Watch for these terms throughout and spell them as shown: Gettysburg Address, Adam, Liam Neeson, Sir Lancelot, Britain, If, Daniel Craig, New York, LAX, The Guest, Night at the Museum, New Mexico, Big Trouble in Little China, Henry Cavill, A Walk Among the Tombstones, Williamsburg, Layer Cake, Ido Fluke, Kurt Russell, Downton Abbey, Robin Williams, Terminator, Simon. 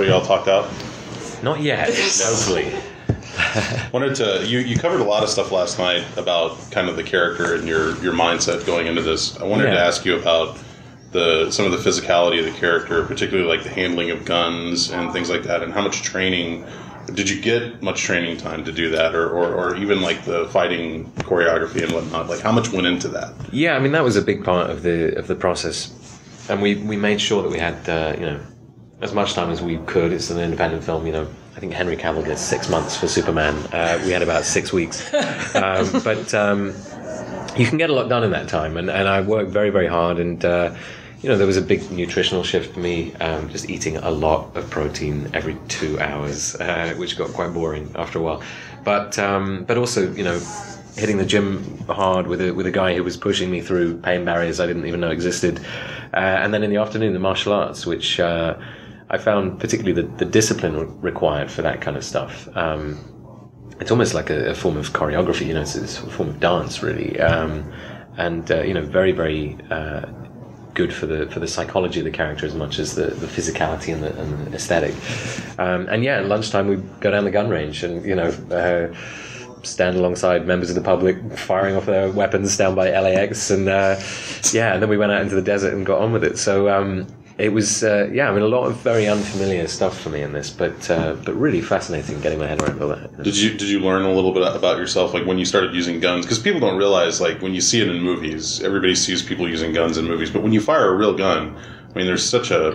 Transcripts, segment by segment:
So y'all talked out? Not yet. Hopefully. Wanted to you covered a lot of stuff last night about kind of the character and your mindset going into this. I wanted to ask you about some of the physicality of the character, particularly like the handling of guns and things like that, and how much training did you get much training time to do that, or even like the fighting choreography and whatnot? Like how much went into that? Yeah, I mean that was a big part of the process, and we made sure that we had as much time as we could. It's an independent film, I think Henry Cavill gets 6 months for Superman. We had about 6 weeks. But you can get a lot done in that time. And I worked very, very hard. And, there was a big nutritional shift for me, just eating a lot of protein every 2 hours, which got quite boring after a while. But also, hitting the gym hard with a guy who was pushing me through pain barriers I didn't even know existed. And then in the afternoon, the martial arts, which... I found particularly the discipline required for that kind of stuff. It's almost like a form of choreography, it's a form of dance, really. Very, very good for the psychology of the character as much as the physicality and the aesthetic. At lunchtime, we go down the gun range and, stand alongside members of the public firing off their weapons down by LAX. And then we went out into the desert and got on with it. So... it was, a lot of very unfamiliar stuff for me in this, but really fascinating getting my head around all that. Did you learn a little bit about yourself, like when you started using guns? Because people don't realize, like when you see it in movies, everybody sees people using guns in movies, but when you fire a real gun, I mean, there's such a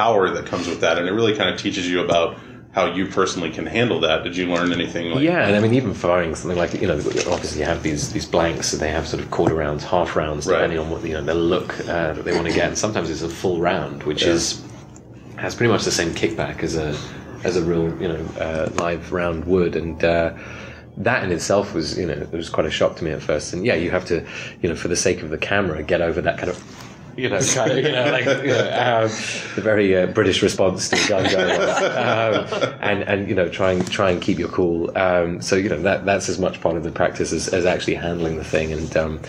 power that comes with that, and it really kind of teaches you about how you personally can handle that. Did you learn anything? And I mean, even firing something like, obviously you have these blanks, and they have sort of quarter rounds, half rounds, depending on what, the look that they want to get. And sometimes it's a full round, which has pretty much the same kickback as a real, live round would. And that in itself was, it was quite a shock to me at first. And you have to, for the sake of the camera, get over that the very British response to a gun going on, try and keep your cool. That's as much part of the practice as actually handling the thing. And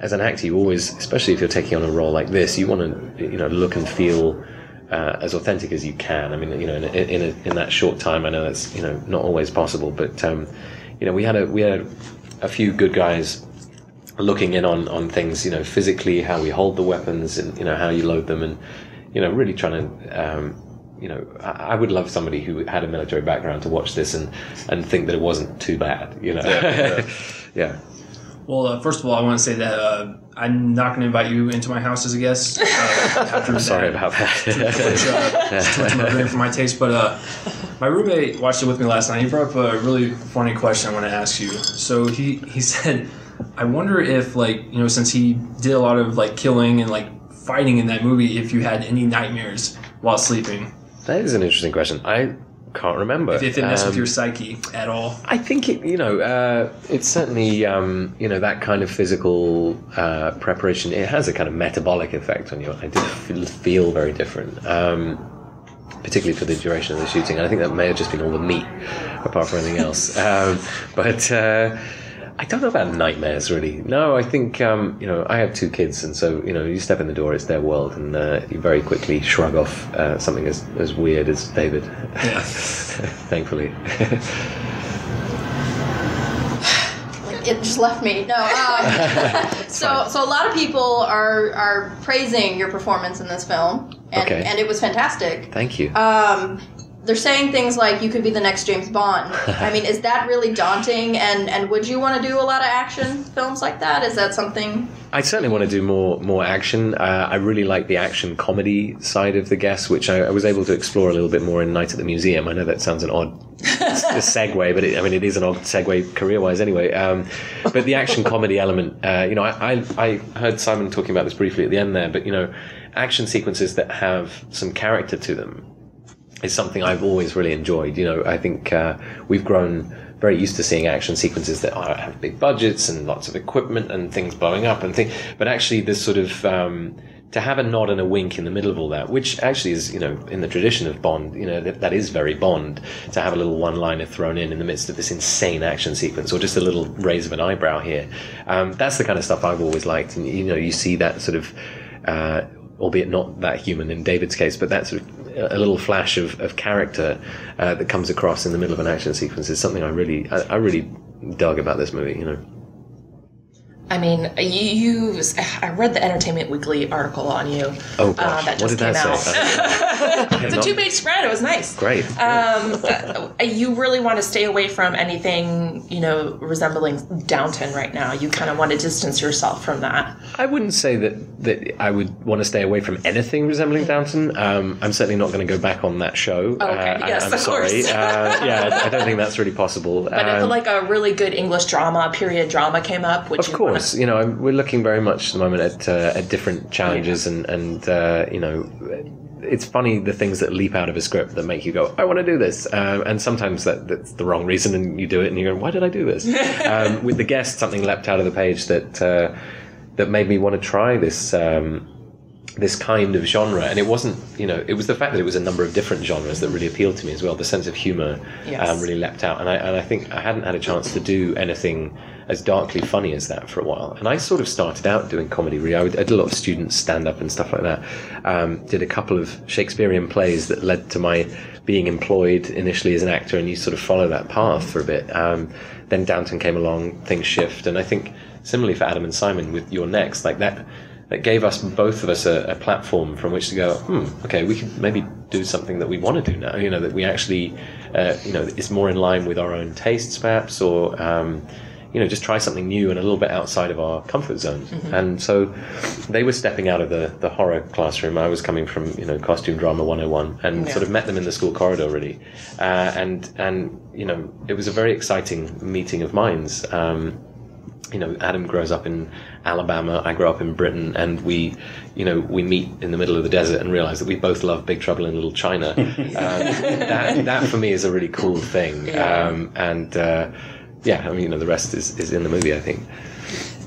as an actor, you always, especially if you're taking on a role like this, you want to look and feel as authentic as you can. I mean, in that short time, I know that's not always possible, but we had a few good guys looking in on things, physically, how we hold the weapons and, how you load them and, really trying to, I would love somebody who had a military background to watch this and think that it wasn't too bad, Yeah. Well, first of all, I want to say that I'm not going to invite you into my house as a guest. I'm sorry about that. Too much murdering for my taste, but my roommate watched it with me last night. He brought up a really funny question I want to ask you. So he said... I wonder if, since he did a lot of, killing and, fighting in that movie, if you had any nightmares while sleeping. That is an interesting question. I can't remember. If it messed with your psyche at all. I think it, it's certainly, that kind of physical preparation, it has a kind of metabolic effect on you. I did feel very different, particularly for the duration of the shooting. I think that may have just been all the meat, apart from anything else. I don't know about nightmares, really. No, I think, I have two kids, and so, you step in the door, it's their world, and you very quickly shrug off something as weird as David. Yeah. Thankfully. It just left me. No. So a lot of people are praising your performance in this film, and it was fantastic. Thank you. They're saying things like, you could be the next James Bond. I mean, is that really daunting? And would you want to do a lot of action films like that? Is that something? I certainly want to do more action. I really like the action comedy side of The Guest, which I was able to explore a little bit more in Night at the Museum. I know that sounds an odd segue, but it is an odd segue career-wise anyway. But the action comedy element, I heard Simon talking about this briefly at the end there, but, action sequences that have some character to them is something I've always really enjoyed. I think we've grown very used to seeing action sequences that have big budgets and lots of equipment and things blowing up and things, but actually this sort of to have a nod and a wink in the middle of all that, which actually is, in the tradition of Bond, that is very Bond, to have a little one-liner thrown in the midst of this insane action sequence, or just a little raise of an eyebrow here. That's the kind of stuff I've always liked, and you see that sort of albeit not that human in David's case, but that sort of a little flash of character that comes across in the middle of an action sequence is something I really dug about this movie, you know. I mean, I read the Entertainment Weekly article on you. Oh, gosh. That just came out. It's a 2-page spread. It was nice. Great. You really want to stay away from anything, you know, resembling Downton right now. You kind of want to distance yourself from that. I wouldn't say that I would want to stay away from anything resembling Downton. I'm certainly not going to go back on that show. Oh, okay. Yes, of course. Yeah, I don't think that's really possible. But if like a really good English drama, period drama came up, which of course. You know, we're looking very much at the moment at different challenges, and you know, it's funny the things that leap out of a script that make you go, I want to do this, and sometimes that's the wrong reason, and you do it, and you go, why did I do this? With The Guest, something leapt out of the page that made me want to try this. This kind of genre, and it wasn't, you know, it was the fact that it was a number of different genres that really appealed to me as well. The sense of humor really leapt out, and I think I hadn't had a chance to do anything as darkly funny as that for a while. And I sort of started out doing comedy. Really, I did a lot of student stand-up and stuff like that. Did a couple of Shakespearean plays that led to my being employed initially as an actor, and you sort of follow that path for a bit. Then Downton came along, things shift, and I think similarly for Adam and Simon with Your Next, like that. That gave us, both of us, a platform from which to go, okay, we could maybe do something that we want to do now, you know, that we actually, you know, is more in line with our own tastes perhaps, or, you know, just try something new and a little bit outside of our comfort zone. Mm-hmm. And so they were stepping out of the horror classroom. I was coming from, you know, costume drama 101 and sort of met them in the school corridor, really. And, you know, it was a very exciting meeting of minds. You know, Adam grows up in Alabama, I grow up in Britain, and we meet in the middle of the desert and realize that we both love Big Trouble in Little China. That for me is a really cool thing. I mean, you know, the rest is in the movie, I think.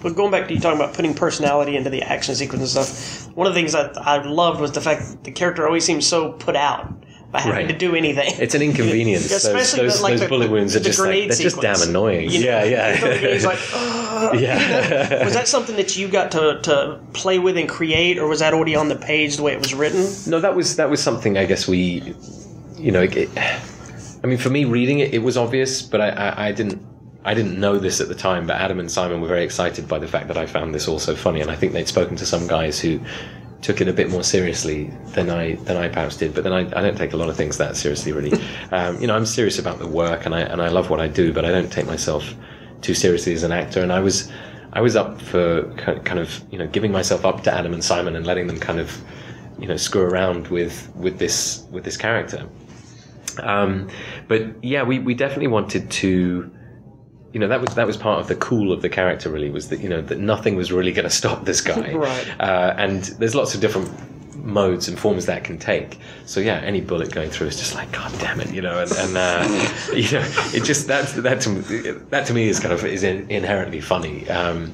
But going back to you talking about putting personality into the action sequence and stuff, one of the things I loved was the fact that the character always seems so put out. By having to do anything. It's an inconvenience. Especially those bullet wounds are just like, they're just damn annoying. You know, He's like, oh. Yeah. You know? Was that something that you got to play with and create, or was that already on the page the way it was written? No, that was something I guess we, you know, I mean, for me reading it was obvious, but I didn't know this at the time, but Adam and Simon were very excited by the fact that I found this also funny, and I think they'd spoken to some guys who took it a bit more seriously than I perhaps did, but then I don't take a lot of things that seriously, really. You know, I'm serious about the work, and I love what I do, but I don't take myself too seriously as an actor. And I was up for kind of, you know, giving myself up to Adam and Simon and letting them kind of, you know, screw around with this character. But yeah, we definitely wanted to. You know, that was part of the cool of the character, really, was that, you know, that nothing was really going to stop this guy. Right. And there's lots of different modes and forms that can take. So yeah, any bullet going through is just like, God damn it, you know, and you know, it just that to me is kind of inherently funny. And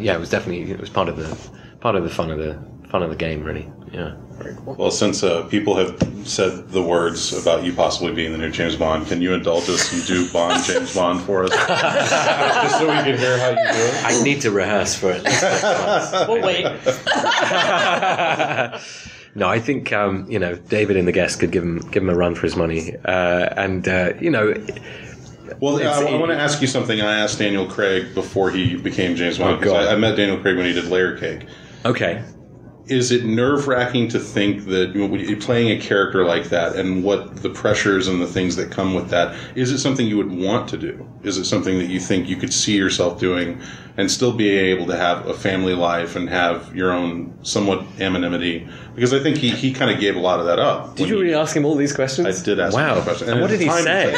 yeah, it was part of the fun of the game, really. Yeah. Very cool. Well, since people have said the words about you possibly being the new James Bond, can you indulge us and do Bond James Bond for us? Just so we can hear how you do it. I need to rehearse for it. We'll wait. No, I think you know, David and The Guest could give him a run for his money, and you know. Well, I want to ask you something I asked Daniel Craig before he became James Bond. Because I met Daniel Craig when he did Layer Cake. Okay. Is it nerve-wracking to think that, you know, you're playing a character like that and what the pressures and the things that come with that, is it something you would want to do? Is it something that you think you could see yourself doing and still be able to have a family life and have your own somewhat anonymity? Because I think he kind of gave a lot of that up. Did you really ask him all these questions? I did ask him all these questions. And what did he say?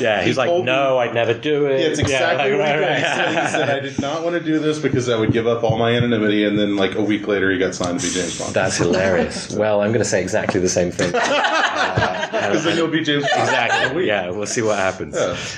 Yeah, he's like, no, I'd never do it. Yeah, it's exactly what he said. He said, I did not want to do this because I would give up all my anonymity, and then like a week later he got signed to be James Bond. That's hilarious. Well, I'm going to say exactly the same thing. Because then you'll be James Bond. Exactly. Yeah, we'll see what happens.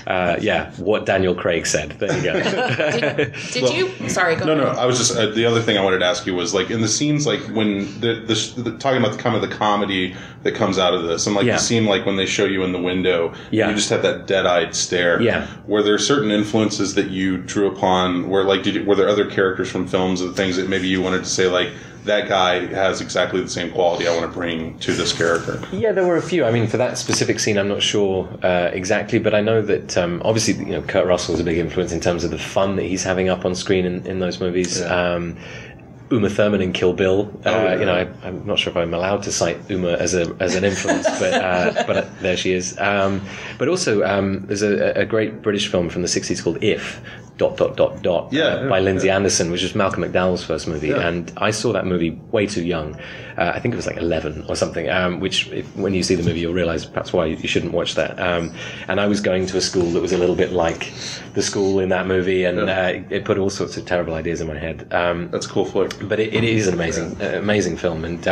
Yeah, what Daniel Craig said. There you go. Did you? Sorry, go ahead. No, I was just, the other thing I wanted to ask you was, like, in the scenes, like, when the talking about the kind of the comedy that comes out of this, and, like, the scene, like, when they show you in the window, you just have that dead-eyed stare. Yeah. Were there certain influences that you drew upon, where, like, were there other characters from films and things that maybe you wanted to say, like, that guy has exactly the same quality I want to bring to this character. Yeah, there were a few. I mean, for that specific scene, I'm not sure exactly, but I know that obviously, you know, Kurt Russell is a big influence in terms of the fun that he's having up on screen in those movies. Yeah. Uma Thurman in Kill Bill. You know, I'm not sure if I'm allowed to cite Uma as an influence, but there she is. But also, there's a great British film from the 60s called If, ... by Lindsay Anderson, which was Malcolm McDowell's first movie, and I saw that movie way too young. I think it was like 11 or something, which when you see the movie you'll realise perhaps why you shouldn't watch that. And I was going to a school that was a little bit like the school in that movie, and it put all sorts of terrible ideas in my head. That's a cool flick. But it is an amazing film, and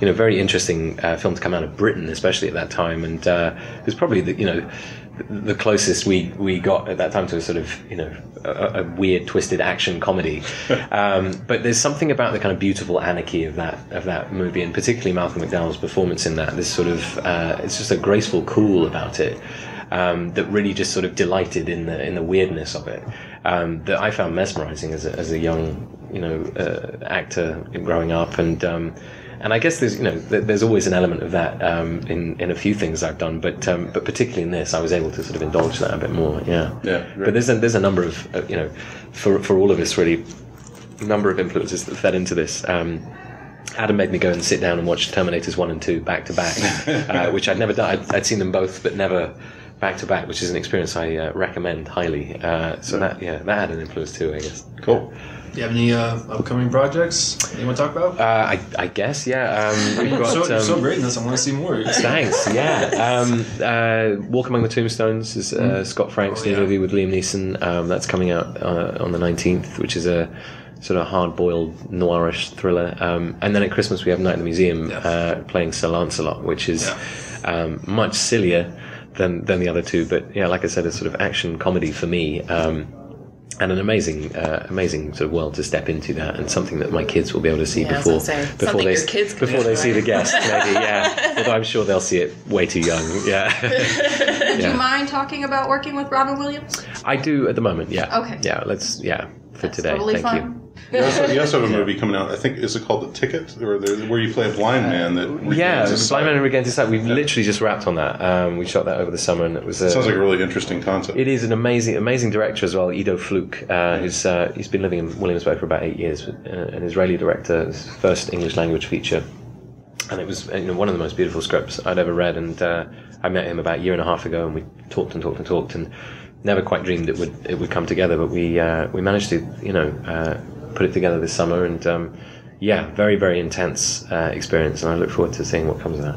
you know, very interesting film to come out of Britain, especially at that time, and it was probably the closest we got at that time to a sort of, you know, a weird twisted action comedy. But there's something about the kind of beautiful anarchy of that movie, and particularly Malcolm McDowell's performance in that, this sort of it's just a graceful cool about it, that really just sort of delighted in the weirdness of it, that I found mesmerizing as a young, you know, actor growing up. And and I guess there's always an element of that in a few things I've done, but particularly in this, I was able to sort of indulge that a bit more. Yeah. Really. But there's a number of for all of us really, a number of influences that fed into this. Adam made me go and sit down and watch Terminators 1 and 2 back to back, which I'd never done. I'd seen them both, but never back to back, which is an experience I recommend highly. That had an influence too, I guess. Cool. Do you have any upcoming projects you want to talk about? I guess, yeah. You're so great in this. I want to see more. Thanks, yeah. Walk Among the Tombstones is Scott Frank's new movie with Liam Neeson. That's coming out on the 19th, which is a sort of hard-boiled, noirish thriller. And then at Christmas we have Night at the Museum playing Sir Lancelot, which is much sillier than the other two. But, yeah, like I said, it's sort of action comedy for me. And an amazing sort of world to step into that, and something that my kids will be able to see before they see The Guest, maybe. Yeah, although I'm sure they'll see it way too young. Yeah. Would you mind talking about working with Robin Williams? I do at the moment. Yeah. Okay. Yeah. That's today. Totally Thank fun. You. You also have a movie coming out. I think, is it called The Ticket, or where you play a blind man that blind man regains his sight. We've literally just wrapped on that. We shot that over the summer, and it was. It sounds like a really interesting concept. It is an amazing director as well, Ido Fluke, who's he's been living in Williamsburg for about 8 years, an Israeli director, his first English language feature, and it was one of the most beautiful scripts I'd ever read. And I met him about a year and a half ago, and we talked and never quite dreamed it would come together, but we managed to put it together this summer, and very, very intense experience, and I look forward to seeing what comes out.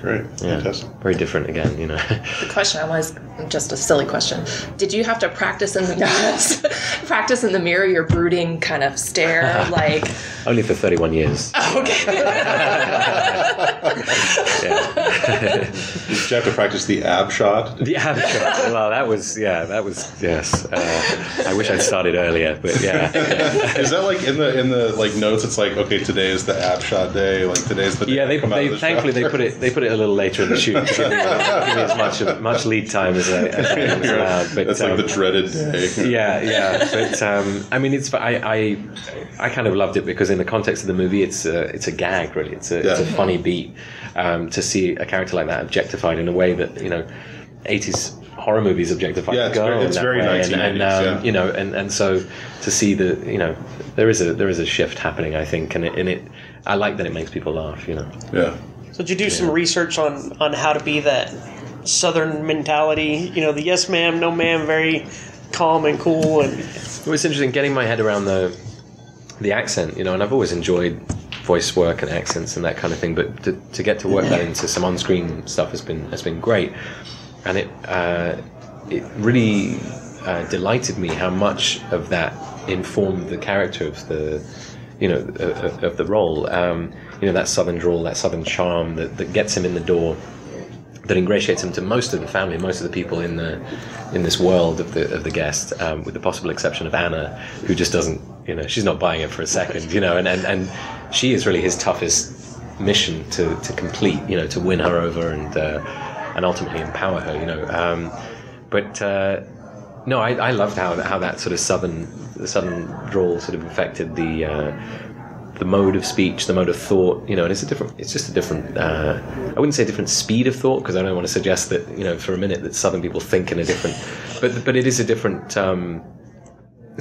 Great. Fantastic. Very different again, The question I was, just a silly question, did you have to practice in the mirror your brooding kind of stare, like? Only for 31 years. Okay. Did you have to practice the ab shot? The ab shot. Well, that was yes. I wish I'd started earlier, but yeah. Is that like in the like notes? It's like, okay, today is the ab shot day. Like today's the day. Yeah, they thankfully shot. they put it a little later in the shoot. Give me as much lead time as I was allowed. But that's like the dreaded day. Yeah. But I mean, it's I kind of loved it because in the context of the movie, it's a gag really. It's a funny beat. To see a character like that objectified in a way that 80s horror movies objectify the girl. Yeah, it's very 1980s. And so to see the there is a shift happening, I think, and I like that it makes people laugh. Yeah. So did you do some research on how to be that Southern mentality? The yes ma'am, no ma'am, very calm and cool. And it was interesting getting my head around the accent. And I've always enjoyed voice work and accents and that kind of thing, but to get to work that into some on-screen stuff has been great, and it really delighted me how much of that informed the character of the of the role. That Southern drawl, that Southern charm that gets him in the door, that ingratiates him to most of the family, most of the people in this world of the Guest, with the possible exception of Anna, who just doesn't, she's not buying it for a second, and she is really his toughest mission to complete, to win her over and ultimately empower her, no, I loved how that sort of southern drawl sort of affected the the mode of speech, the mode of thought, you know, and it's a different, it's just a different, I wouldn't say a different speed of thought, because I don't want to suggest that, you know, for a minute that Southern people think in a different, but it is a different, it's a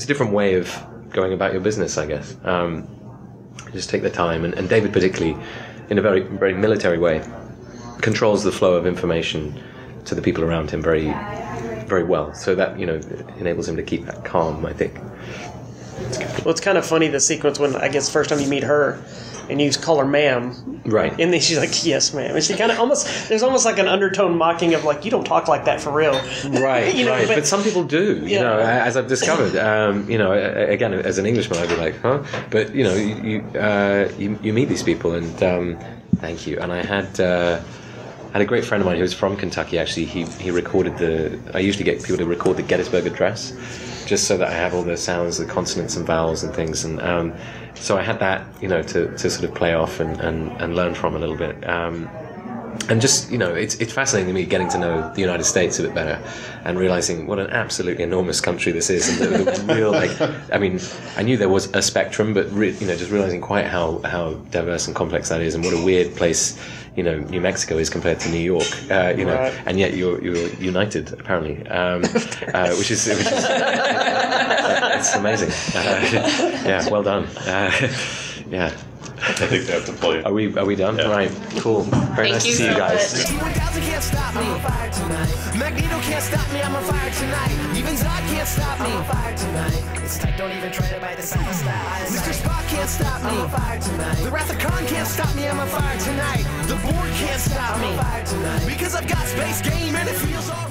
different way of going about your business, I guess. Just take the time, and David particularly, in a very, very military way, controls the flow of information to the people around him very, very well. So that, you know, enables him to keep that calm, I think. Well, it's kind of funny, the sequence when, I guess, first time you meet her, and you call her ma'am. Right. And then she's like, yes, ma'am. And she kind of almost, there's almost like an undertone mocking of like, you don't talk like that for real. Right, you know, right. But some people do, you know, as I've discovered. You know, again, as an Englishman, I'd be like, huh? But, you know, you meet these people, and thank you. And I had... I had a great friend of mine who was from Kentucky, actually. He recorded the... I usually get people to record the Gettysburg Address, just so that I have all the sounds, the consonants and vowels and things. And so I had that, you know, to sort of play off and learn from a little bit. And just, you know, it's fascinating to me getting to know the United States a bit better and realizing what an absolutely enormous country this is. And the real, like... I mean, I knew there was a spectrum, but, you know, just realizing quite how diverse and complex that is, and what a weird place... you know, New Mexico is compared to New York, you know, right. And yet you're united, apparently, which is it's amazing. Yeah, well done. Yeah. I think they have to play. Are we done? Yeah. Right. Cool. Very nice to see you guys. Can't stop me. I'm on fire tonight. Magneto can't stop me. I'm on fire tonight. Even Zod can't stop me. I'm on fire tonight. It's tight. Don't even try to buy the summer style. Mr. Spock can't stop me. I'm on fire tonight. The Wrath of Khan can't stop me. I'm on fire tonight. The board can't stop me. I'm on fire tonight. Because I've got space game and it feels alright.